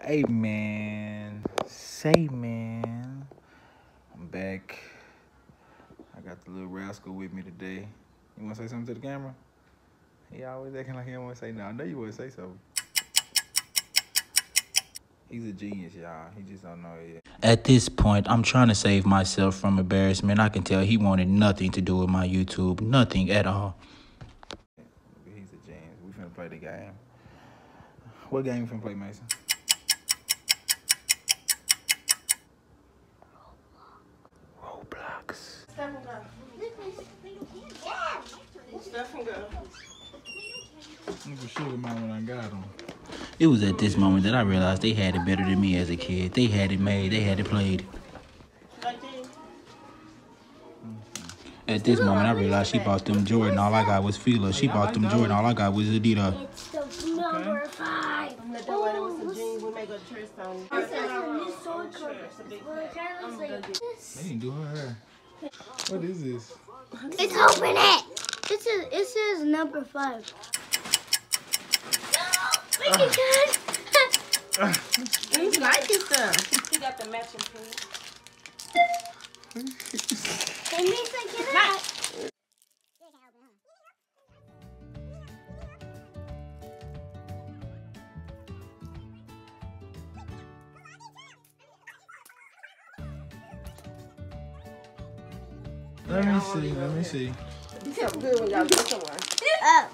Hey man, I'm back. I got the little rascal with me today. You wanna say something to the camera? He always acting like he don't wanna say no. I know you wanna say something. He's a genius, y'all. He just don't know it yet. At this point, I'm trying to save myself from embarrassment. I can tell he wanted nothing to do with my YouTube, nothing at all. He's a genius. We finna play the game. What game you finna play, Mason? It was at this moment that I realized they had it better than me as a kid. They had it made, they had it played. At this moment, I realized she bought them Jordan. All I got was Fila. She bought them Jordan. All I got was Adidas. It's the number 5. They didn't do her hair. What is this? It's open it. It says number 5. No, we can cut. You like it though. You got the matching pink. It means I get out. Let me see. You feel good when y'all go somewhere. Oh.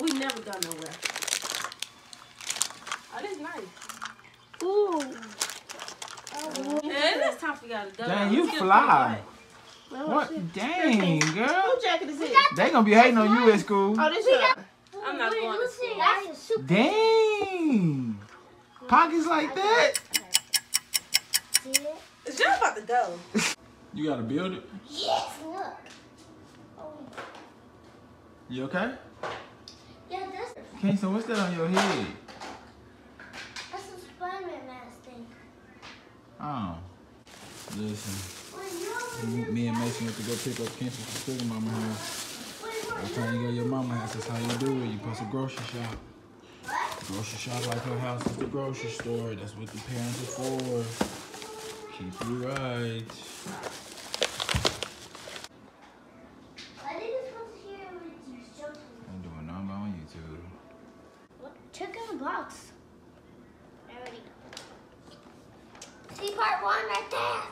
We never go nowhere. Oh, this is nice. Ooh. Oh. And it's time for y'all to go. Dang, you fly. What? Dang, girl. Who jacket is it? They gonna be hating on you at school. Oh, this is I'm not going to school. Dang. Pockets like that? It's just about to go. You gotta build it? Yes, look. Oh. You okay? Yeah, that's it. Okay, so what's that on your head? That's a Spider-Man mask thing. Oh. Listen. Me and Mason have to go pick up Kenzie from Sugar Mama house. I'm trying to go to your mama house. That's how you do it. You post a grocery shop. What? Grocery shop like her house is the grocery store. That's what the parents are for. Keep you right. I think it's supposed to hear what you're joking. I'm doing number on YouTube. Look, check in the box. Already. See part 1 right there.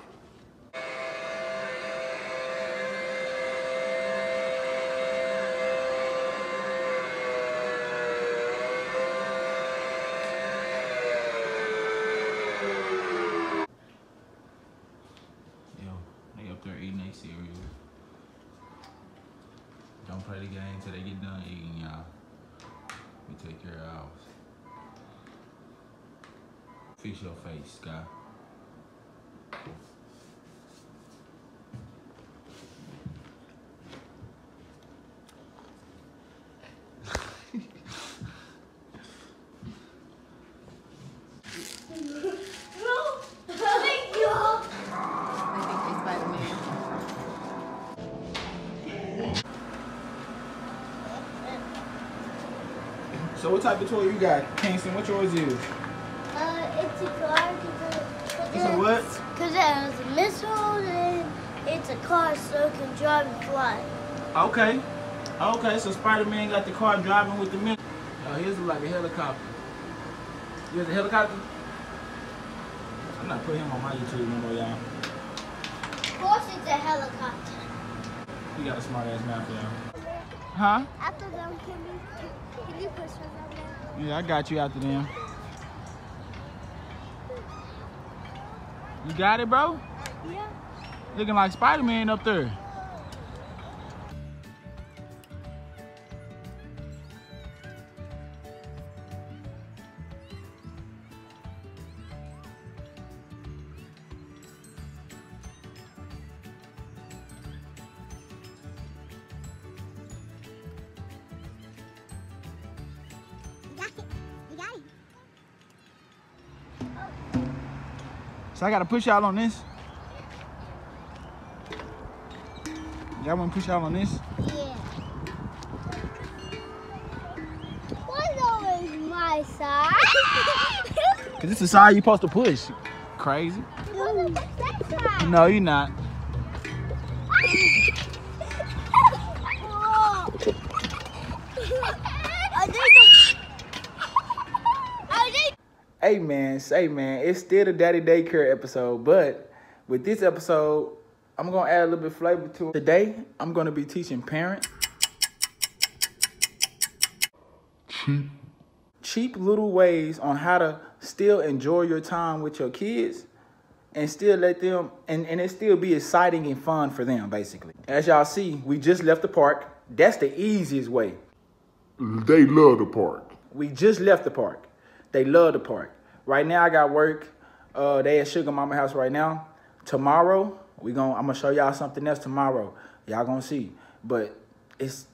Cereal. Don't play the game till they get done eating, y'all. We take care of ours. Fix your face, Sky. So what type of toy you got, Kingston? What yours is? It's a car. It's a what? Because it has a missile and it's a car so it can drive and fly. Okay. Okay, so Spider-Man got the car driving with the missile. Oh, here's like a helicopter. You have a helicopter? I'm not putting him on my YouTube no more, y'all. Of course it's a helicopter. You got a smart-ass mouth, y'all. Huh? After them, can you push them out? Yeah, I got you after them. You got it, bro? Yeah. Looking like Spider-Man up there. So I gotta push y'all on this. Y'all wanna push y'all on this? Yeah. What's always my my side. Cause it's the side you're supposed to push. Crazy. Ooh. No, you're not. Hey man, it's still the Daddy Daycare episode, but with this episode, I'm gonna add a little bit of flavor to it. Today, I'm gonna be teaching parents cheap little ways on how to still enjoy your time with your kids and still let them, and it still be exciting and fun for them, basically. As y'all see, we just left the park. That's the easiest way. They love the park. We just left the park. They love the park. Right now I got work. They at Sugar Mama house right now. Tomorrow, I'm gonna show y'all something else tomorrow. Y'all gonna see. But it's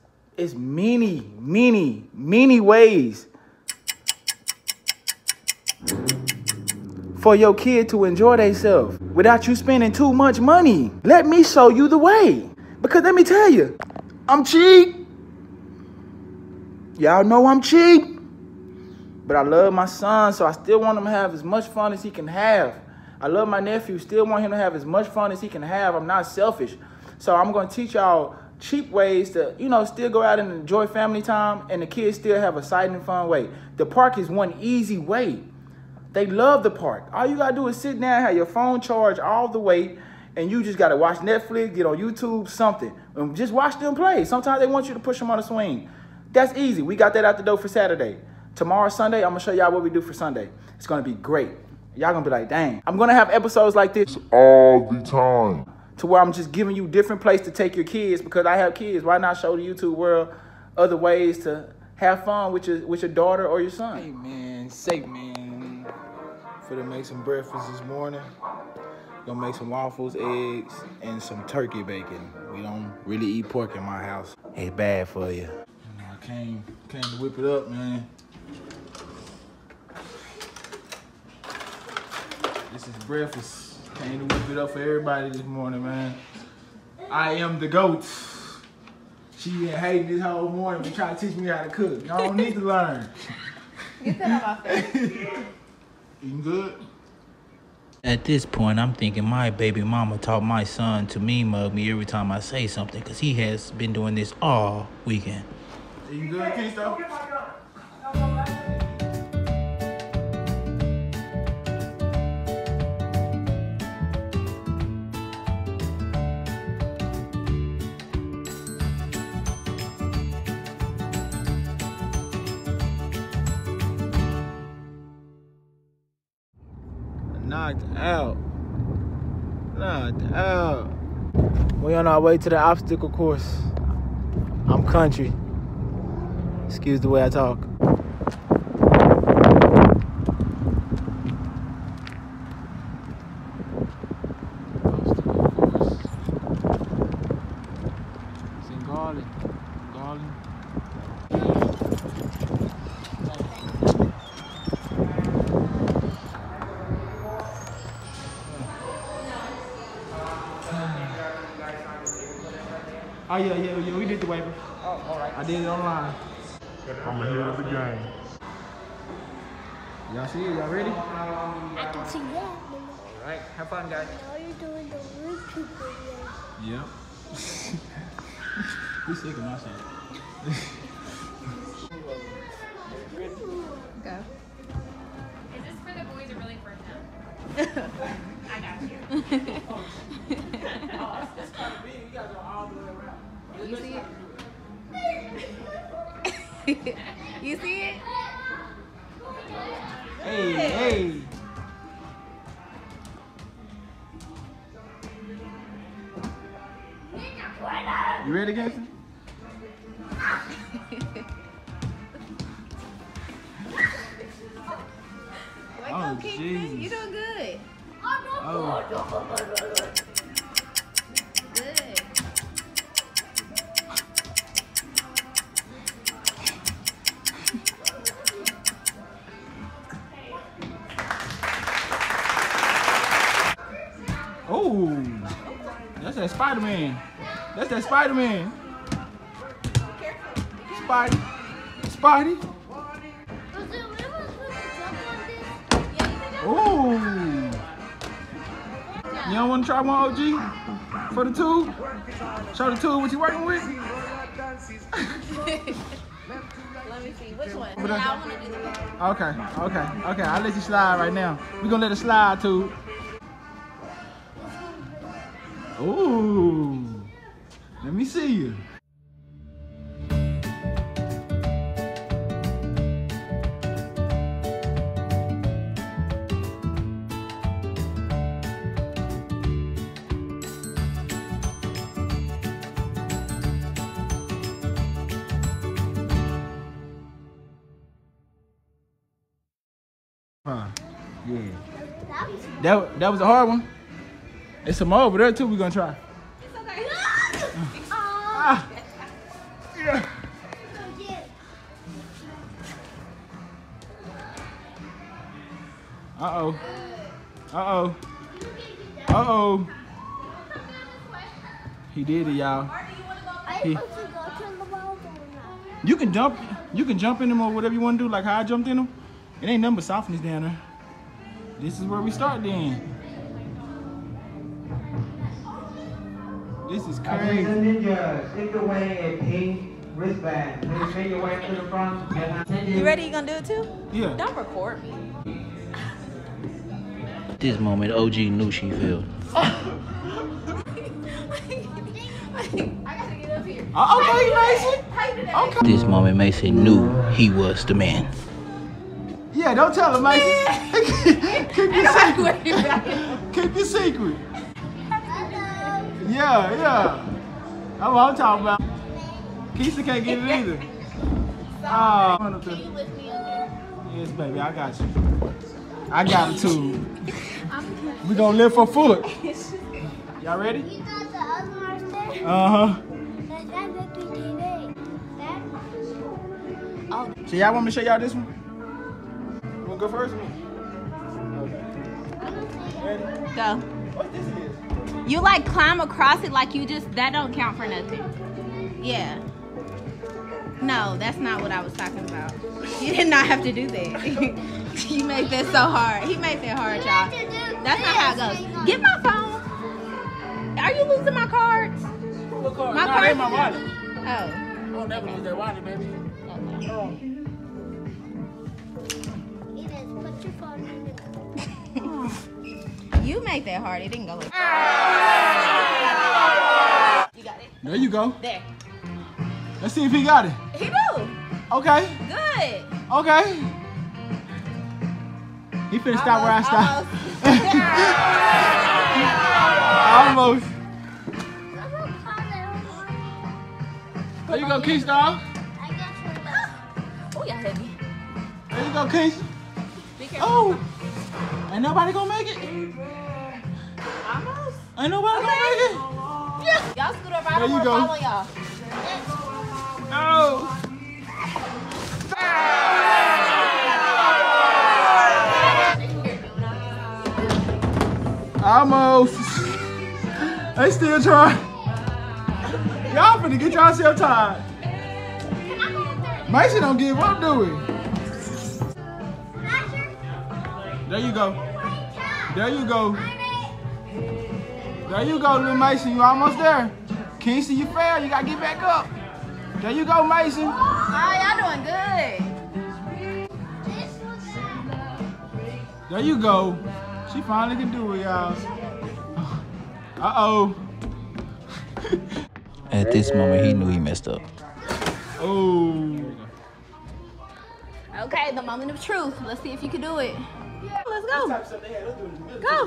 many, many, many ways for your kid to enjoy themselves without you spending too much money. Let me show you the way. Because let me tell you, I'm cheap. Y'all know I'm cheap. But I love my son, so I still want him to have as much fun as he can have. I love my nephew, still want him to have as much fun as he can have. I'm not selfish. So I'm going to teach y'all cheap ways to, still go out and enjoy family time, and the kids still have a exciting and fun way. The park is one easy way. They love the park. All you got to do is sit down, have your phone charged all the way, and you just got to watch Netflix, get on YouTube, something, and just watch them play. Sometimes they want you to push them on a swing. That's easy. We got that out the door for Saturday. Tomorrow, Sunday, I'm going to show y'all what we do for Sunday. It's going to be great. Y'all going to be like, dang. I'm going to have episodes like this all the time. To where I'm just giving you different places to take your kids, because I have kids. Why not show the YouTube world other ways to have fun with your daughter or your son? Hey, man. Safe, man. Finna make some breakfast this morning. Gonna make some waffles, eggs, and some turkey bacon. We don't really eat pork in my house. It's bad for you. I came to whip it up, man. This is breakfast. Came to whip it up for everybody this morning, man. I am the GOAT. She been hating this whole morning, but trying to teach me how to cook. Y'all don't need to learn. Get that out my face. Eating good? At this point, I'm thinking my baby mama taught my son to mean mug me every time I say something, because he has been doing this all weekend. Eating good, Keystone? Knocked out. We on our way to the obstacle course. I'm country. Excuse the way I talk. Obstacle course. It's in Garland. Oh, yeah, we did the waiver. Oh, all right. I did it online. I'm ahead of the game. Y'all see it? Y'all ready? I can see that. All right, have fun, guys. Now you're doing the YouTube video. Yep. Who's sick of my shit? Go. Is this for the boys or really for him? I got you. You see it? You see it? Hey. You ready, Gaston? Oh, Jesus. You doing good. Oh. Good. That's that Spider-Man. That's that Spider-Man. Spidey. Ooh. You don't want to try one, OG? For the tube? Show the tube what you working with? Let me see. Which one? I want to do the one. Okay. I'll let you slide right now. We're going to let it slide, tube. Ooh. Let me see you. Huh? Yeah. That was a hard one. There's some more over there too. We're gonna try. It's okay. Ah. Yeah. Uh oh. He did it, y'all. You can dump. You can jump in him or whatever you want to do. Like how I jumped in him. It ain't nothing but softness down there. This is where we start then. This is crazy. Ninja, stick away a pink wristband. Then shake your way to the front. You ready? You gonna do it too? Yeah. Don't record me. This moment, OG knew she failed. I gotta get up here. Okay, Mason. Okay. This moment, Mason knew he was the man. Yeah, don't tell him, Mason. Keep your secret. Keep your secret. Yeah. That's what I'm talking about. Keisha can't get it either. Can you lift me up? Yes, baby, I got you. I got it too. We're gonna lift her foot. Y'all ready? You got the other one there? So y'all want me to show y'all this one? Go first, me. Okay. Go. What this is? You like climb across it like you just that don't count for nothing. Yeah. No, that's not what I was talking about. You did not have to do that. You make that so hard. He made that hard, y'all. That's not how it goes. Get my phone. Are you losing my cards? What cards? My cards. My wallet. Oh. I don't ever lose that wallet, baby. Okay. Oh. You make that hard. It didn't go like that. You got it. There you go. There. Let's see if he got it. He do. Okay. Good. Okay. He finna stop where I stopped. Almost. There you go, Keisha, dog. I got you. Oh, y'all heavy. There you go, Keisha. Oh, ain't nobody gonna make it. Almost. Ain't nobody gonna make it. Yeah. Y'all scoot up right over and follow y'all. Oh. Almost. They still trying. Y'all finna get yourself tired. Mason don't give up, do we? There you go. There you go. There you go, little Mason. You almost there. Keisha, you fail. You gotta get back up. There you go, Mason. Oh, y'all doing good. There you go. She finally can do it, y'all. Uh-oh. At this moment, he knew he messed up. Oh. Okay, the moment of truth. Let's see if you can do it. Let's go. Go.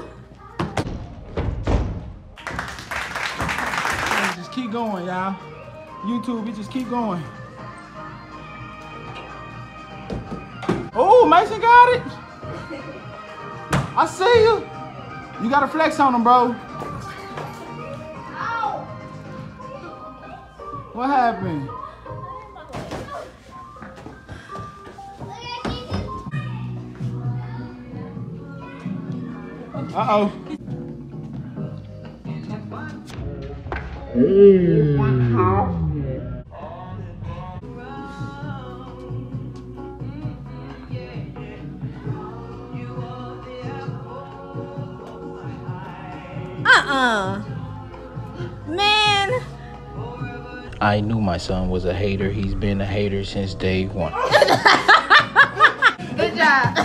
Just keep going, y'all. YouTube, it just keep going. Oh, Mason got it. I see you. You got to flex on him, bro. What happened? Uh-oh. Man. I knew my son was a hater. He's been a hater since day one. Good job.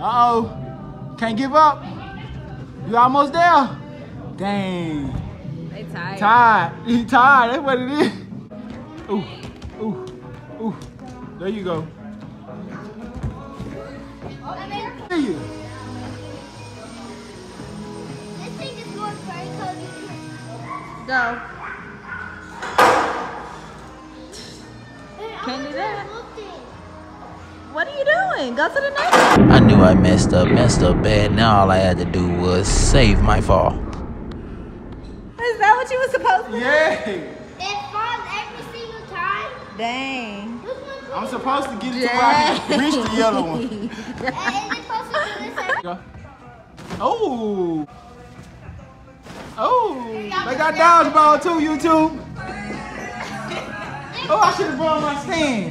Uh-oh. Can't give up. You almost there. Dang. They tired. Tired. He tired. That's what it is. Ooh. Ooh. Ooh. There you go. You. This thing is going very cozy. Go. Can't do that. What are you doing? Go to the next one. I knew I messed up bad. Now all I had to do was save my fall. Is that what you were supposed to do? Yeah. It falls every single time. Dang. I'm supposed to get it to where I can reach the yellow one. And is it supposed to do this? Go. Oh. Oh. They got dodgeball too, YouTube. Oh, I should have brought my stand.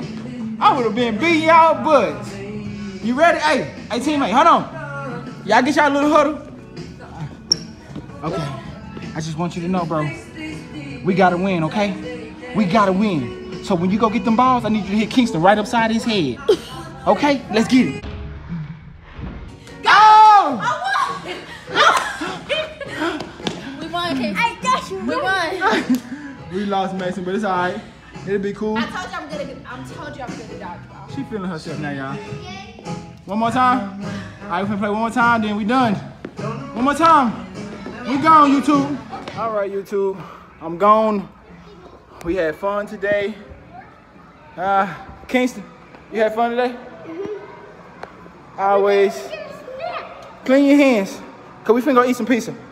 I would have been beating y'all butts. You ready? Hey, teammate, hold on. Y'all get y'all little huddle. Okay. I just want you to know, bro, we gotta win, okay? We gotta win. So when you go get them balls, I need you to hit Kingston right upside his head. Okay? Let's get it. Go! Oh! We won, Kingston. I got you. We won. We lost, Mason, but it's all right. It'll be cool. I told you I'm gonna get, dodgeball. She feeling herself now, y'all. One more time. All right, we're gonna play one more time, then we done. One more time. We gone, YouTube. All right, YouTube. I'm gone. We had fun today. Kingston, you had fun today? Mm-hmm. Always. Clean your hands, because we finna go eat some pizza.